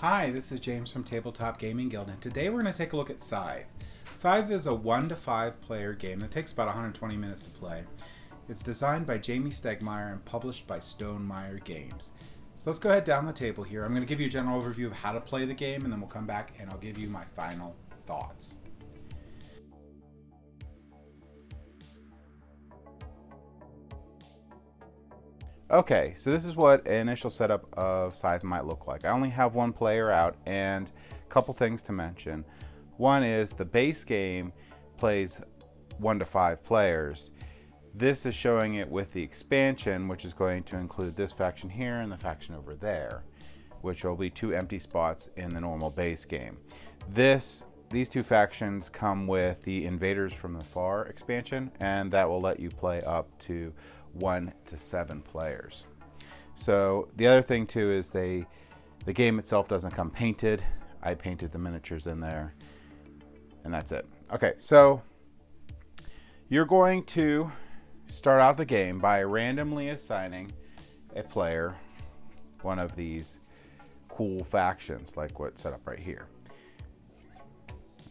Hi, this is James from Tabletop Gaming Guild, and today we're going to take a look at Scythe. Scythe is a 1-to-5 player game that takes about 120 minutes to play. It's designed by Jamie Stegmaier and published by Stonemaier Games. So let's go ahead down the table here. I'm going to give you a general overview of how to play the game, and then we'll come back and I'll give you my final thoughts. Okay, so this is what an initial setup of Scythe might look like. I only have one player out, and a couple things to mention. One is the base game plays 1-to-5 players. This is showing it with the expansion, which is going to include this faction here and the faction over there, which will be two empty spots in the normal base game. These two factions come with the Invaders from the Far expansion, and that will let you play up to 1-to-7 players. So the other thing too is the game itself doesn't come painted. I painted the miniatures in there, and that's it. Okay, so you're going to start out the game by randomly assigning a player one of these cool factions, like what's set up right here.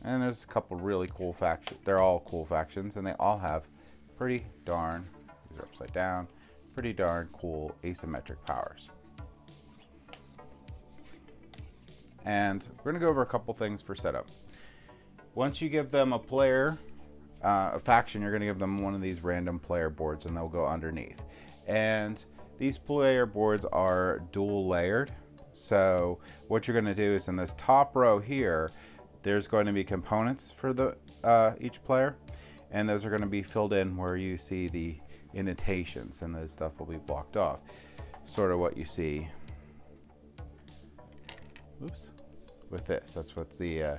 And there's a couple really cool factions. They're all cool factions, and they all have pretty darn upside down, pretty darn cool asymmetric powers. And we're going to go over a couple things for setup. Once you give them a player, a faction, you're going to give them one of these random player boards, and they'll go underneath. And these player boards are dual layered. So what you're going to do is in this top row here, there's going to be components for the each player, and those are going to be filled in where you see the indentations, and this stuff will be blocked off. Sort of what you see. Oops. With this, that's what the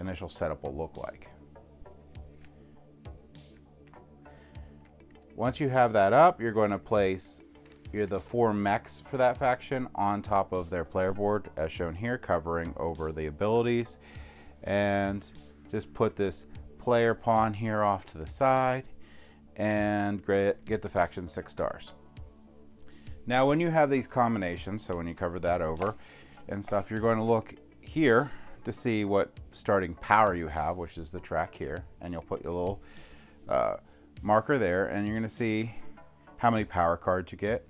initial setup will look like. Once you have that up, you're going to place the four mechs for that faction on top of their player board, as shown here, covering over the abilities, and just put this player pawn here off to the side, and get the faction 6 stars. Now when you have these combinations, so when you cover that over and stuff, you're going to look here to see what starting power you have, which is the track here, and you'll put your little marker there, and you're going to see how many power cards you get,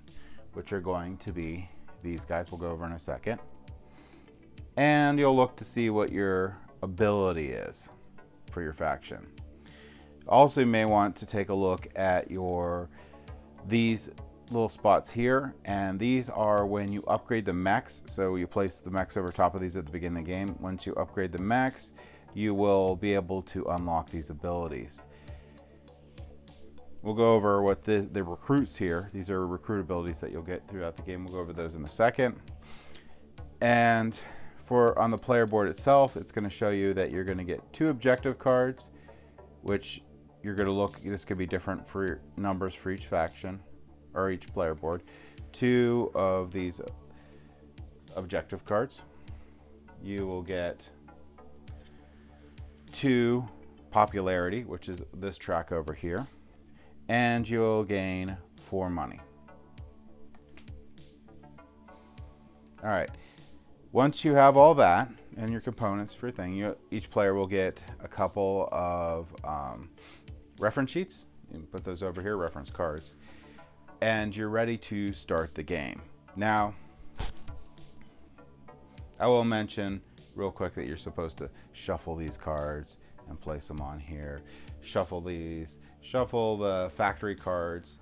which are going to be these guys we'll go over in a second. And you'll look to see what your ability is for your faction. Also, you may want to take a look at these little spots here, and these are when you upgrade the mechs. So you place the mechs over top of these at the beginning of the game. Once you upgrade the mechs, you will be able to unlock these abilities. We'll go over what the recruits here. These are recruit abilities that you'll get throughout the game. We'll go over those in a second. And on the player board itself, it's going to show you that you're going to get 2 objective cards, which you're going to look, this could be different for numbers for each faction or each player board. 2 of these objective cards. You will get 2 popularity, which is this track over here, and you'll gain 4 money. All right. Once you have all that and your components for your thing, each player will get a couple of reference sheets. You can put those over here, reference cards, and you're ready to start the game. Now, I will mention real quick that you're supposed to shuffle these cards and place them on here. Shuffle these, shuffle the factory cards.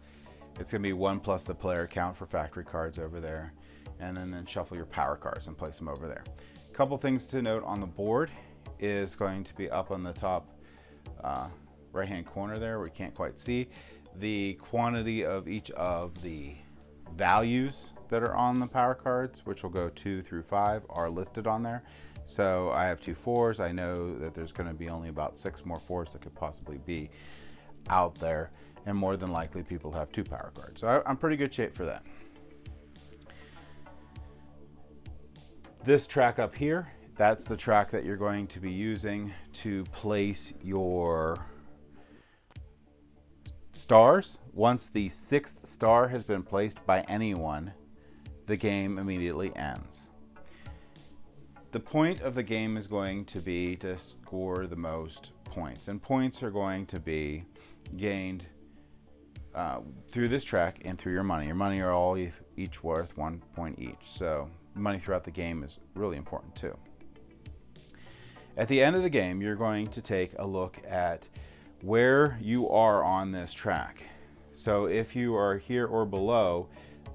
It's going to be 1 plus the player count for factory cards over there. And then shuffle your power cards and place them over there. A couple things to note on the board is going to be up on the top right-hand corner there where you can't quite see. The quantity of each of the values that are on the power cards, which will go 2 through 5, are listed on there. So I have 2 4s. I know that there's going to be only about 6 more 4s that could possibly be out there. And more than likely people have 2 power cards. So I'm pretty good shape for that. This track up here, that's the track that you're going to be using to place your stars. Once the 6th star has been placed by anyone, the game immediately ends. The point of the game is going to be to score the most points, and points are going to be gained through this track and through your money. Your money are all each worth 1 point each, so money throughout the game is really important too. At the end of the game, you're going to take a look at where you are on this track. So if you are here or below,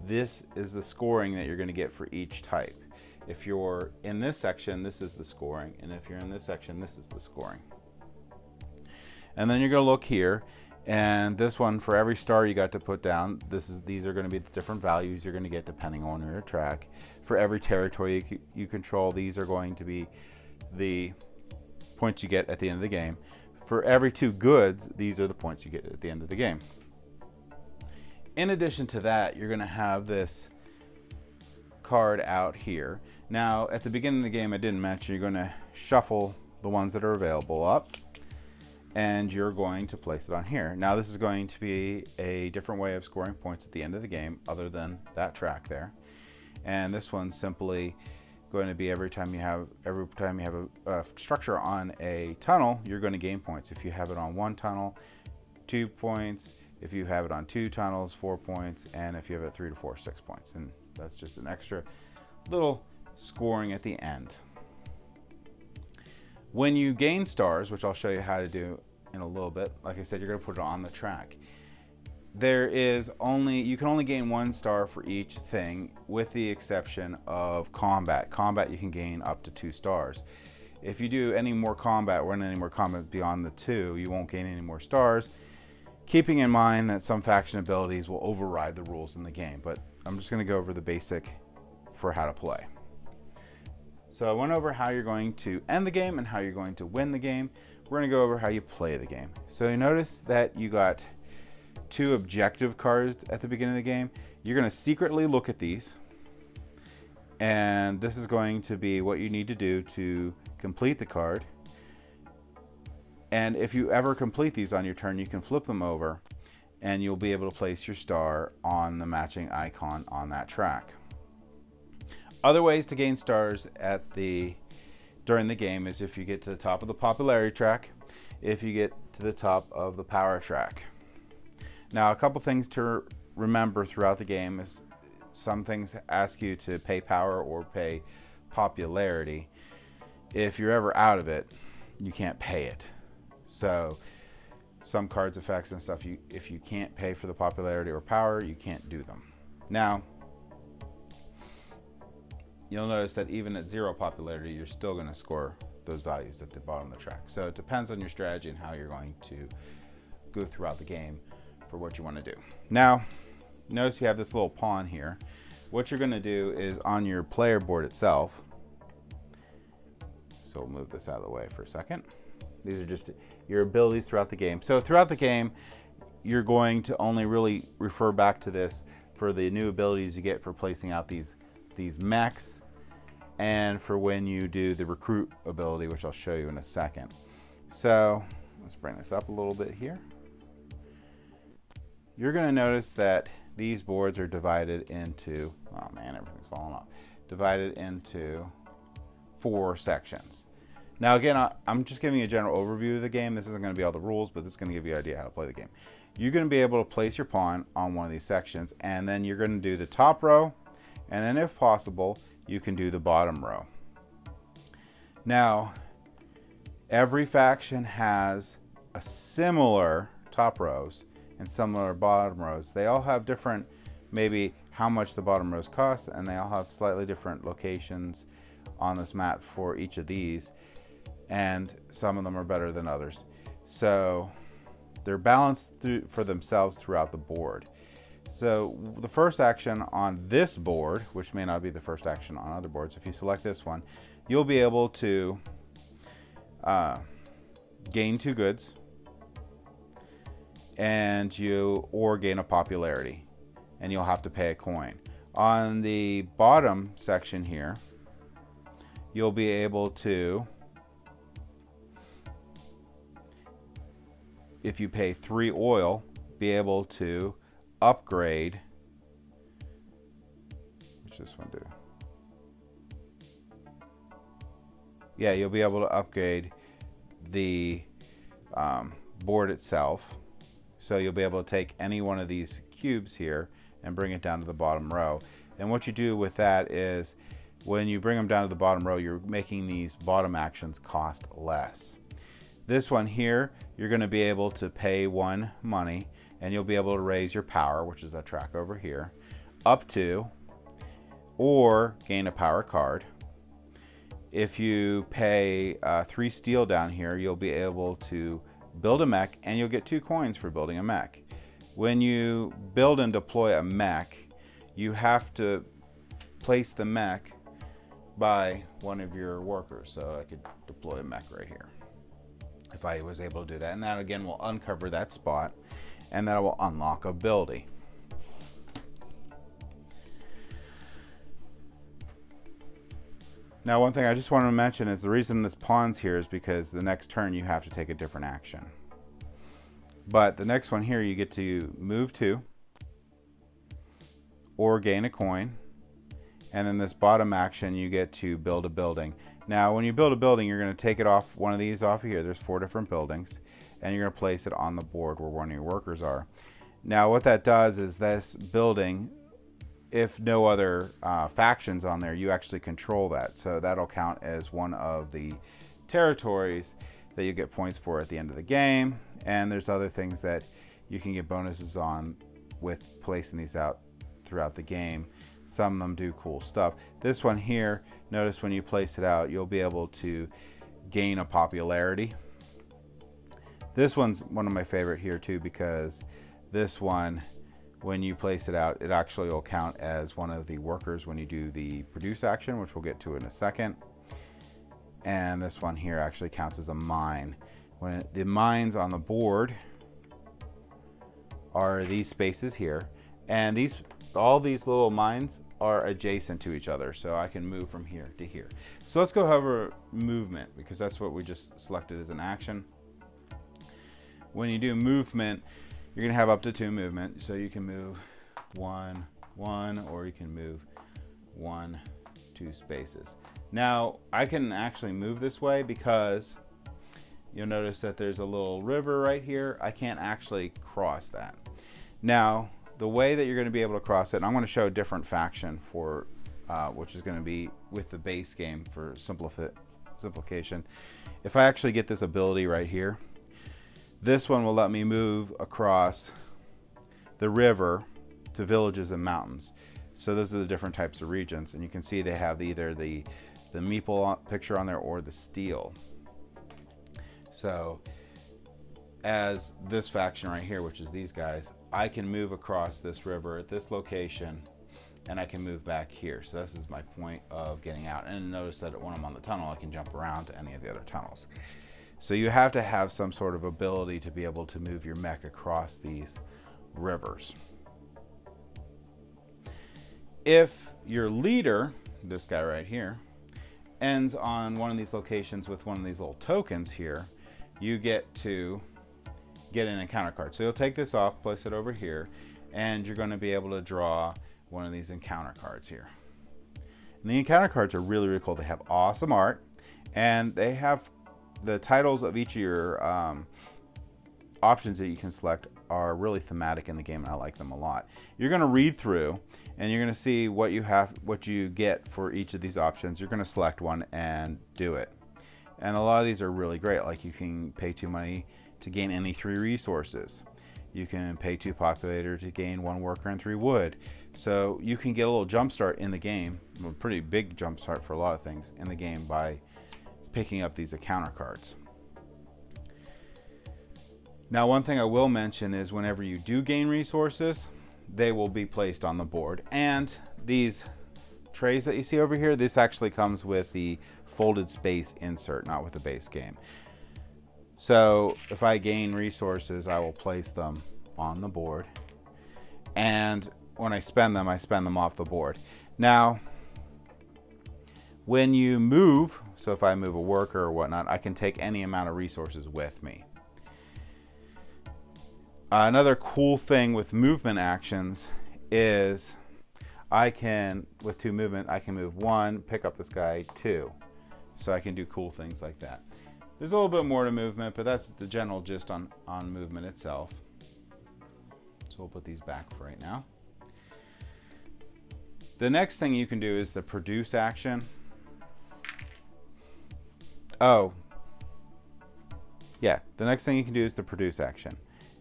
this is the scoring that you're going to get for each type. If you're in this section, this is the scoring, and if you're in this section, this is the scoring. And then you're going to look here, and this one, for every star you got to put down, these are going to be the different values you're going to get depending on your track. For every territory you control, these are going to be the points you get at the end of the game. For every two goods, these are the points you get at the end of the game. In addition to that, you're going to have this card out here. Now, at the beginning of the game, I didn't mention, you're going to shuffle the ones that are available up, and you're going to place it on here. Now, this is going to be a different way of scoring points at the end of the game, other than that track there. And this one's simply going to be every time you have a structure on a tunnel, you're going to gain points. If you have it on one tunnel, 2 points. If you have it on two tunnels, 4 points. And if you have it 3 to 4, 6 points. And that's just an extra little scoring at the end. When you gain stars, which I'll show you how to do in a little bit, like I said, you're going to put it on the track. You can only gain 1 star for each thing, with the exception of combat. Combat, you can gain up to 2 stars. If you do any more combat, or any more combat beyond the 2, you won't gain any more stars, keeping in mind that some faction abilities will override the rules in the game. But I'm just going to go over the basic for how to play. So I went over how you're going to end the game and how you're going to win the game. We're going to go over how you play the game. So you notice that you got 2 objective cards at the beginning of the game. You're going to secretly look at these, and this is going to be what you need to do to complete the card. And if you ever complete these on your turn, you can flip them over and you'll be able to place your star on the matching icon on that track. Other ways to gain stars during the game is if you get to the top of the popularity track, if you get to the top of the power track. Now, a couple things to remember throughout the game is some things ask you to pay power or pay popularity. If you're ever out of it, you can't pay it. So some cards, effects, and stuff, if you can't pay for the popularity or power, you can't do them. Now, you'll notice that even at 0 popularity, you're still going to score those values at the bottom of the track. So it depends on your strategy and how you're going to go throughout the game for what you want to do. Now, notice you have this little pawn here. What you're going to do is on your player board itself. So we'll move this out of the way for a second. These are just your abilities throughout the game. So throughout the game, you're going to only really refer back to this for the new abilities you get for placing out these mechs, and for when you do the recruit ability, which I'll show you in a second. So let's bring this up a little bit here. You're going to notice that these boards are divided into, oh man, everything's falling off, divided into 4 sections. Now again, I'm just giving you a general overview of the game. This isn't going to be all the rules, but this is going to give you an idea how to play the game. You're going to be able to place your pawn on one of these sections, and then you're going to do the top row, and then if possible, you can do the bottom row. Now, every faction has a similar top rows and similar bottom rows. They all have different, maybe how much the bottom rows cost, and they all have slightly different locations on this map for each of these, and some of them are better than others. So they're balanced for themselves throughout the board. So the first action on this board, which may not be the first action on other boards, if you select this one, you'll be able to gain 2 goods and or gain a popularity, and you'll have to pay a coin. On the bottom section here, you'll be able to, if you pay 3 oil, be able to upgrade, what's this one do? yeah, you'll be able to upgrade the board itself. So you'll be able to take any one of these cubes here and bring it down to the bottom row. And what you do with that is when you bring them down to the bottom row, you're making these bottom actions cost less. This one here, you're going to be able to pay one money and you'll be able to raise your power, which is that track over here, up to, or gain a power card. If you pay 3 steel down here, you'll be able to build a mech and you'll get 2 coins for building a mech. When you build and deploy a mech, you have to place the mech by one of your workers. So I could deploy a mech right here if I was able to do that. And that again will uncover that spot and that will unlock ability. Now, one thing I just want to mention is the reason this pawn's here is because the next turn you have to take a different action. But the next one here, you get to move to or gain a coin. And then this bottom action, you get to build a building. Now, when you build a building, you're going to take it off one of these off of here. There's 4 different buildings and you're going to place it on the board where one of your workers are. Now, what that does is this building, if no other factions on there, you actually control that. So that'll count as one of the territories that you get points for at the end of the game. And there's other things that you can get bonuses on with placing these out throughout the game. Some of them do cool stuff. This one here, notice when you place it out, you'll be able to gain a popularity. This one's one of my favorite here too, because this one, when you place it out, it actually will count as one of the workers when you do the produce action, which we'll get to in a second. And this one here actually counts as a mine. When the mines on the board are these spaces here, and these, all these little mines are adjacent to each other. So I can move from here to here. So let's go over movement, because that's what we just selected as an action. When you do movement, you're going to have up to 2 movement. So you can move 1, 1, or you can move 1, 2 spaces. Now I can actually move this way because you'll notice that there's a little river right here. I can't actually cross that. Now the way that you're going to be able to cross it, and I'm going to show a different faction for, which is going to be with the base game for simplification. If I actually get this ability right here, this one will let me move across the river to villages and mountains. So those are the different types of regions. And you can see they have either the meeple picture on there or the steel. So as this faction right here, which is these guys, I can move across this river at this location and I can move back here. So this is my point of getting out. And notice that when I'm on the tunnel, I can jump around to any of the other tunnels. So you have to have some sort of ability to be able to move your mech across these rivers. If your leader, this guy right here, ends on one of these locations with one of these little tokens here, you get to get an encounter card. So you'll take this off, place it over here, and you're going to be able to draw one of these encounter cards here. And the encounter cards are really, really cool. They have awesome art, and they have the titles of each of your options that you can select are really thematic in the game, and I like them a lot. You're going to read through and you're going to see what you have, what you get for each of these options. You're going to select one and do it. And a lot of these are really great. Like you can pay 2 money to gain any 3 resources. You can pay 2 populator to gain 1 worker and 3 wood. So you can get a little jump start in the game, a pretty big jump start for a lot of things in the game by picking up these encounter cards. Now, one thing I will mention is whenever you do gain resources, they will be placed on the board. And these trays that you see over here, this actually comes with the folded space insert, not with the base game. So if I gain resources, I will place them on the board. And when I spend them off the board. Now, when you move, so if I move a worker or whatnot, I can take any amount of resources with me. Another cool thing with movement actions is I can, with 2 movement, I can move 1, pick up this guy, 2. so I can do cool things like that. There's a little bit more to movement, but that's the general gist on movement itself. So we'll put these back for right now. The next thing you can do is the produce action. Oh, yeah, the next thing you can do is the produce action.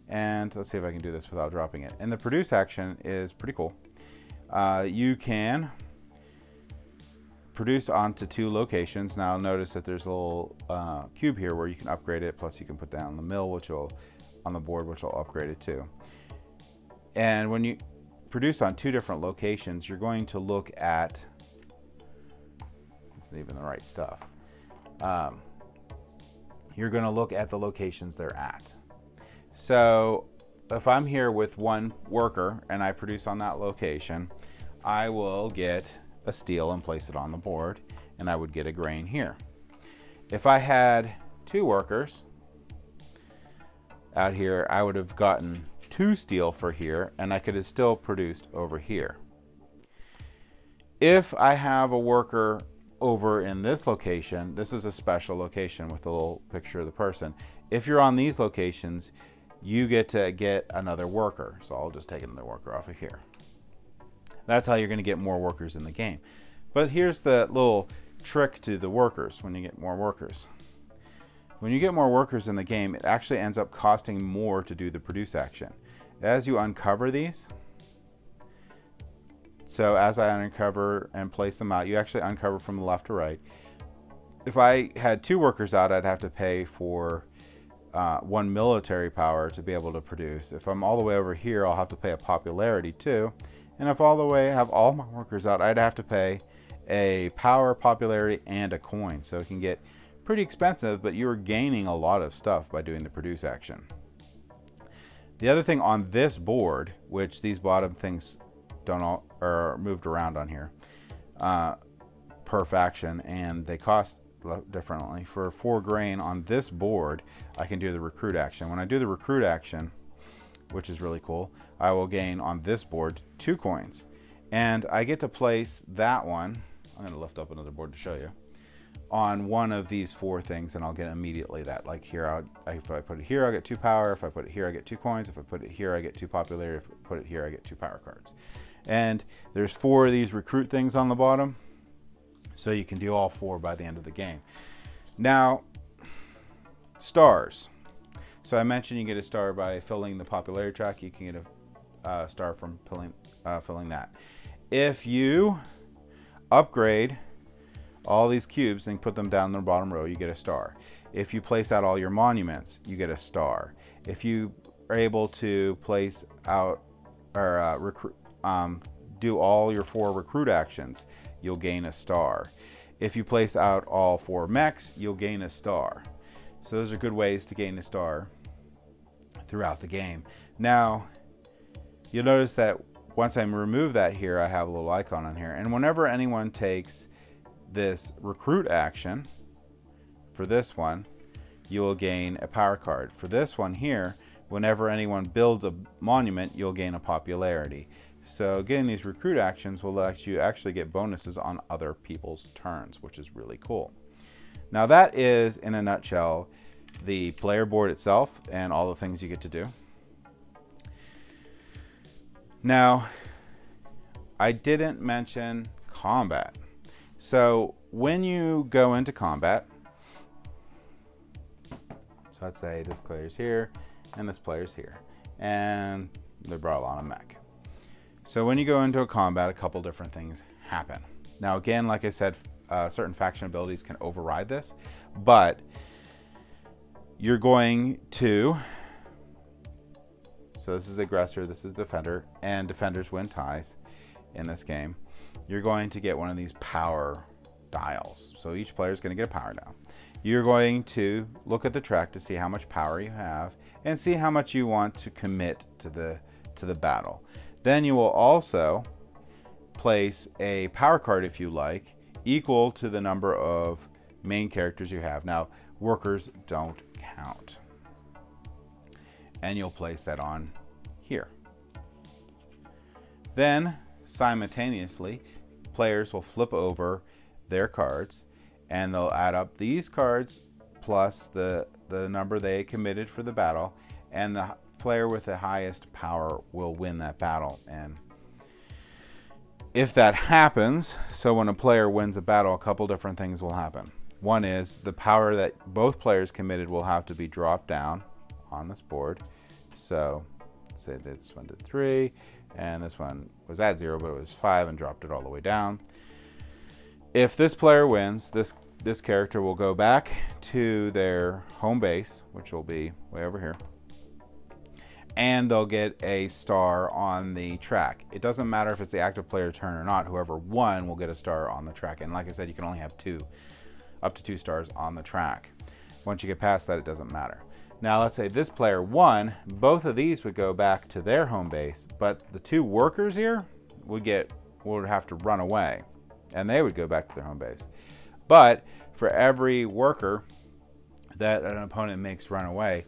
And let's see if I can do this without dropping it. And the produce action is pretty cool. You can produce onto two locations. Now notice that there's a little cube here where you can upgrade it, plus you can put down the mill, which will, on the board, which will upgrade it too. And when you produce on two different locations, you're going to look at, it's not even the right stuff. You're going to look at the locations they're at. So if I'm here with one worker and I produce on that location, I will get a steel and place it on the board, and I would get a grain here. If I had two workers out here, I would have gotten two steel for here, and I could have still produced over here. If I have a worker over in this location, this is a special location with a little picture of the person. If you're on these locations, you get to get another worker. So I'll just take another worker off of here. That's how you're going to get more workers in the game. But here's the little trick to the workers when you get more workers. When you get more workers in the game, it actually ends up costing more to do the produce action. As you uncover these, so as I uncover and place them out, you actually uncover from the left to right. If I had two workers out, I'd have to pay for one military power to be able to produce. If I'm all the way over here, I'll have to pay a popularity too. And if all the way I have all my workers out, I'd have to pay a power, popularity, and a coin. So it can get pretty expensive, but you're gaining a lot of stuff by doing the produce action. The other thing on this board, which these bottom things don't all, are moved around on here per faction, and they cost differently. For 4 grain on this board, I can do the recruit action. When I do the recruit action, which is really cool, I will gain on this board 2 coins, and I get to place that one. I'm going to lift up another board to show you on one of these 4 things, and I'll get immediately that, like here, if I put it here, I'll get 2 power. If I put it here, I get 2 coins. If I put it here, I get 2 popularity. If I put it here, I get 2 power cards. And there's 4 of these recruit things on the bottom, so you can do all 4 by the end of the game. Now, stars. So I mentioned you get a star by filling the popularity track. You can get a star from filling that. If you upgrade all these cubes and put them down in the bottom row, you get a star. If you place out all your monuments, you get a star. If you are able to place out or do all your 4 recruit actions, you'll gain a star. If you place out all 4 mechs, you'll gain a star. So those are good ways to gain a star throughout the game. Now, you'll notice that once I remove that here, I have a little icon on here. And whenever anyone takes this recruit action, for this one, you will gain a power card. For this one here, whenever anyone builds a monument, you'll gain a popularity. So getting these recruit actions will let you actually get bonuses on other people's turns, which is really cool. Now that is, in a nutshell, the player board itself and all the things you get to do. Now, I didn't mention combat. So when you go into combat, so let's say this player's here and this player's here, and they brought on a mech. So when you go into a combat, a couple different things happen. Now again, like I said, certain faction abilities can override this, but you're going to, so this is the aggressor, this is defender, and defenders win ties in this game. You're going to get one of these power dials. So each player is going to get a power dial. You're going to look at the track to see how much power you have and see how much you want to commit to the battle. Then you will also place a power card, if you like, equal to the number of main characters you have. Now, workers don't count. And you'll place that on here. Then, simultaneously, players will flip over their cards and they'll add up these cards plus the number they committed for the battle, and the player with the highest power will win that battle. And if that happens, so when a player wins a battle, a couple different things will happen. One is the power that both players committed will have to be dropped down on this board. So say this one did 3, and this one was at 0, but it was 5 and dropped it all the way down. If this player wins, this character will go back to their home base, which will be way over here, and they'll get a star on the track. It doesn't matter if it's the active player's turn or not. Whoever won will get a star on the track. And like I said, you can only have up to two stars on the track. Once you get past that, it doesn't matter. Now let's say this player won. Both of these would go back to their home base, but the two workers here would have to run away, and they would go back to their home base. But for every worker that an opponent makes run away,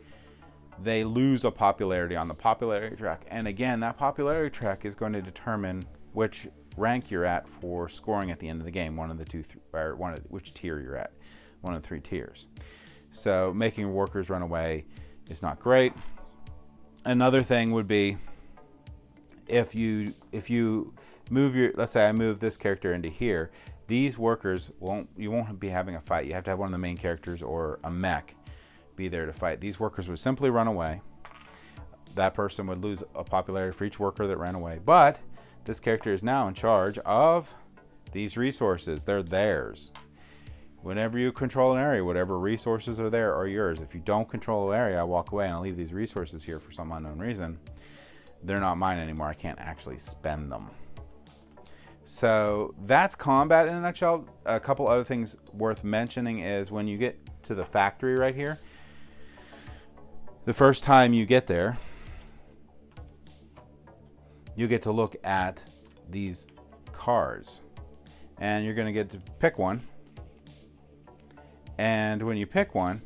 they lose a popularity on the popularity track. And again, that popularity track is going to determine which rank you're at for scoring at the end of the game, which tier you're at, one of the 3 tiers. So making workers run away is not great. Another thing would be if you move your, let's say I move this character into here, these workers you won't be having a fight. You have to have one of the main characters or a mech be there to fight. These workers would simply run away. That person would lose a popularity for each worker that ran away. But this character is now in charge of these resources. They're theirs. Whenever you control an area, whatever resources are there are yours. If you don't control an area, I walk away and I leave these resources here for some unknown reason. They're not mine anymore. I can't actually spend them. So that's combat in a nutshell. A couple other things worth mentioning is when you get to the factory right here, the first time you get there, you get to look at these cars, and you're going to get to pick one. And when you pick one,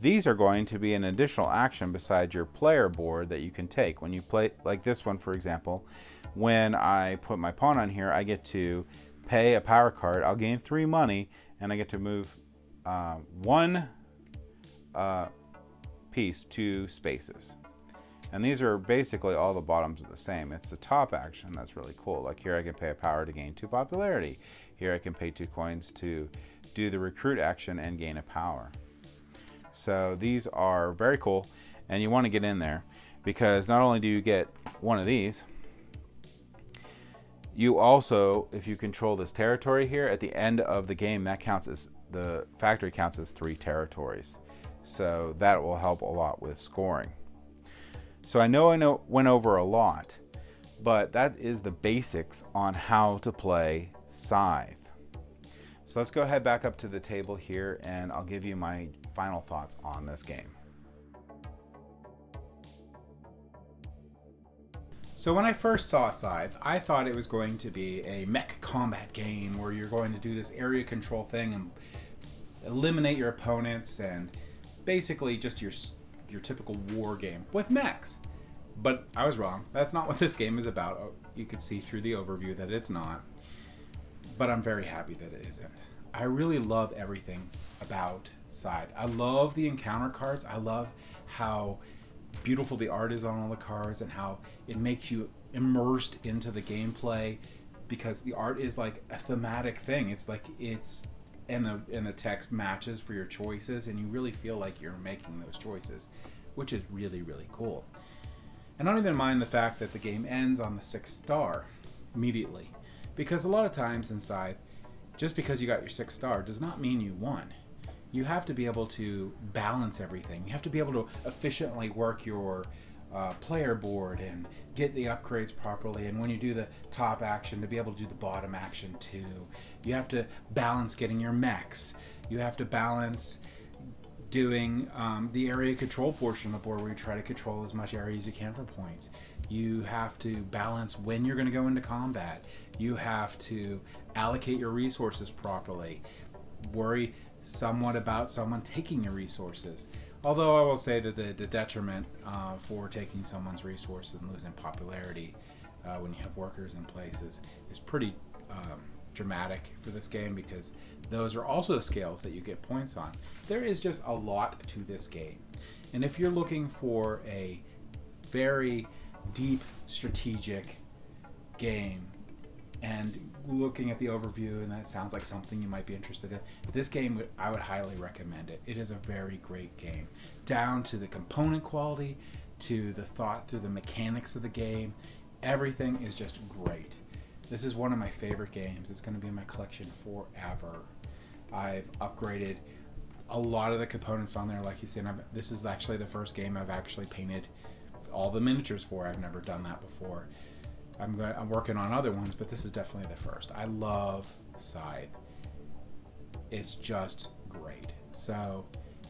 these are going to be an additional action beside your player board that you can take. When you play, like this one, for example, when I put my pawn on here, I get to pay a power card. I'll gain 3 money, and I get to move 1 piece 2 spaces. And these are basically all the bottoms are the same. It's the top action that's really cool. Like here I can pay a power to gain 2 popularity. Here I can pay 2 coins to do the recruit action and gain a power. So these are very cool, and you want to get in there because not only do you get one of these, you also, if you control this territory here, at the end of the game, that counts as, the factory counts as 3 territories. So that will help a lot with scoring. So I went over a lot, but that is the basics on how to play Scythe. So let's go ahead back up to the table here, and I'll give you my final thoughts on this game. So when I first saw Scythe, I thought it was going to be a mech combat game where you're going to do this area control thing and eliminate your opponents and basically just your typical war game with mechs. But I was wrong. That's not what this game is about. You could see through the overview that it's not. But I'm very happy that it isn't. I really love everything about Scythe. I love the encounter cards. I love how beautiful the art is on all the cards and how it makes you immersed into the gameplay, because the art is like a thematic thing. It's like and the text matches for your choices, and you really feel like you're making those choices, which is really, really cool. And I don't even mind the fact that the game ends on the 6th star immediately. Because a lot of times in Scythe, just because you got your 6th star does not mean you won. You have to be able to balance everything. You have to be able to efficiently work your player board and get the upgrades properly. And when you do the top action, to be able to do the bottom action too. You have to balance getting your mechs. You have to balance doing the area control portion of the board, where you try to control as much area as you can for points. You have to balance when you're going to go into combat. You have to allocate your resources properly. Worry somewhat about someone taking your resources. Although I will say that the detriment for taking someone's resources and losing popularity when you have workers in places is pretty dramatic for this game, because those are also scales that you get points on. There is just a lot to this game. And if you're looking for a very deep strategic game and looking at the overview and that sounds like something you might be interested in, this game, I would highly recommend it. It is a very great game, down to the component quality, to the thought through the mechanics of the game. Everything is just great. This is one of my favorite games. It's going to be in my collection forever. I've upgraded a lot of the components on there, like you said. This is actually the first game I've actually painted all the miniatures for. I've never done that before. I'm working on other ones, but this is definitely the first. I love Scythe. It's just great. So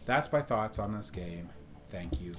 that's my thoughts on this game. Thank you.